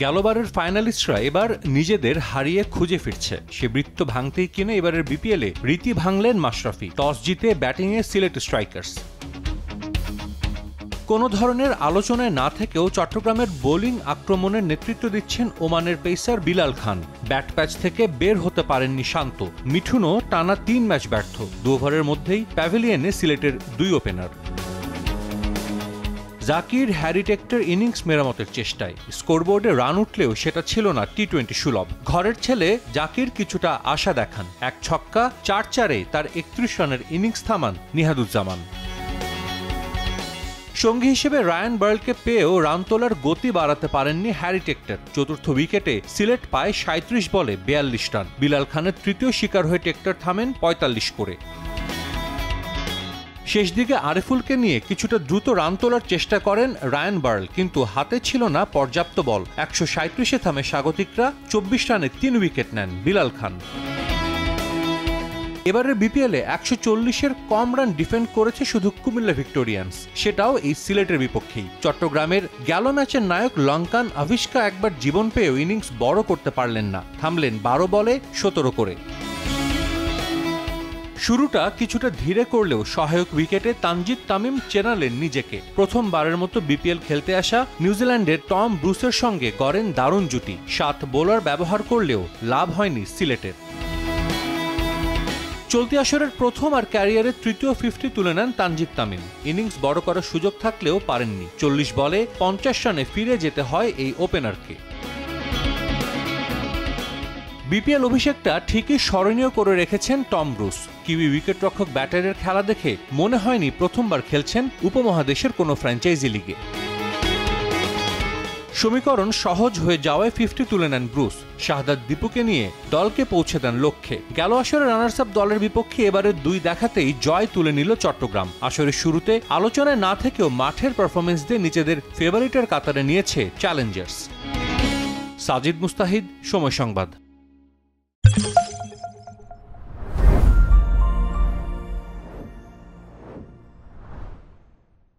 গ্যালোবারের ফাইনালিস্টরা এবার নিজেদের হারিয়ে খুঁজে ফিরছে। সে বৃত্ত ভাঙতেই কিনে এবারের বিপিএলে রীতি ভাঙলেন মাশরাফি, টস জিতে ব্যাটিংয়ে সিলেট স্ট্রাইকার্স। কোনো ধরনের আলোচনায় না থেকেও চট্টগ্রামের বোলিং আক্রমণের নেতৃত্ব দিচ্ছেন ওমানের pacer Bilal Khan. Bat patch থেকে বের হতে পারেননি শান্ত, মিঠুনও টানা ৩ ম্যাচ ব্যর্থ। দু ওভারের মধ্যেই প্যাভিলিয়নে সিলেটের 2 opener. Zakir Harry Tector innings মেরামতের চেষ্টায় স্কোরবোর্ডে রান উঠলেও সেটা ছিল না টি-20 সুলভ। ঘরের ছেলে জাকির কিছুটা আশা দেখান, এক ছক্কা ৪-৪ তার ৩১ রানের ইনিংস থামান নিহাদুজ্জামান। সঙ্গী হিসেবে রায়ান বার্লকে পেয়েও রান তোলার গতি বাড়াতে পারেননি হ্যারি টেক্টর। চতুর্থ উইকেটে সিলেট পায় ৩৭ বলে ৪২ রান। বিলাল খানের তৃতীয় শিকার হয়ে টেক্টর থামেন ৪৫ করে। শেষ দিকে আরিফুলকে নিয়ে কিছুটা দ্রুত রান তোলার চেষ্টা করেন রায়ান বার্ল, কিন্তু হাতে ছিল না পর্যাপ্ত বল। ১৩৭-এ থামে স্বাগতিকরা, ২৪ রানে ৩ উইকেট নেন বিলাল খান। এবারের বিপিএলে ১৪০-এর কম রান ডিফেন্ড করেছে শুধু কুমিল্লা ভিক্টোরিয়ান্স, সেটাও এই সিলেটের বিপক্ষেই। চট্টগ্রামের গেল ম্যাচের নায়ক লঙ্কান আভিষ্কা একবার জীবন পেয়েও ইনিংস বড় করতে পারলেন না, থামলেন ১২ বলে ১৭ করে। শুরুটা কিছুটা ধীরে করলেও সহায়ক উইকেটে তানজিল তামিম চেনালেন নিজেকে। প্রথমবারের মতো বিপিএল খেলতে আসা নিউজিল্যান্ডের টম ব্রুসের সঙ্গে গড়েন দারুণ জুটি। ৭ বোলার ব্যবহার করলেও লাভ হয়নি সিলেটের। চলতি আসরের প্রথম আর ক্যারিয়ারের তৃতীয় ৫০ তুলে নেন তানজিল তামিম। ইনিংস বড় করার সুযোগ থাকলেও পারেননি। ৪০ বলে ৫০ রানে ফিরে যেতে হয় এই ওপেনারকে। বিপিএল অভিষেকটা ঠিকই স্মরণীয় করে রেখেছেন টম ব্রুস। কিউই উইকেটরক্ষক ব্যাটারের খেলা দেখে মনে হয়নি প্রথমবার খেলছেন উপমহাদেশের কোনো ফ্র্যাঞ্চাইজি লিগে। সমীকরণ সহজ হয়ে যাওয়ায় ৫০ তুলে নেন ব্রুস। শাহাদাত দীপুকে নিয়ে দলকে পৌঁছে দেন লক্ষ্যে। গেল আসরে রানার্স আপ দলের বিপক্ষে এবারে ২ দেখাতেই জয় তুলে নিল চট্টগ্রাম। আসরের শুরুতে আলোচনায় না থেকেও মাঠের পারফরমেন্স দিয়ে নিজেদের ফেভারিটের কাতারে নিয়েছে চ্যালেঞ্জার্স। সাজিদ মুস্তাহিদ, সময় সংবাদ।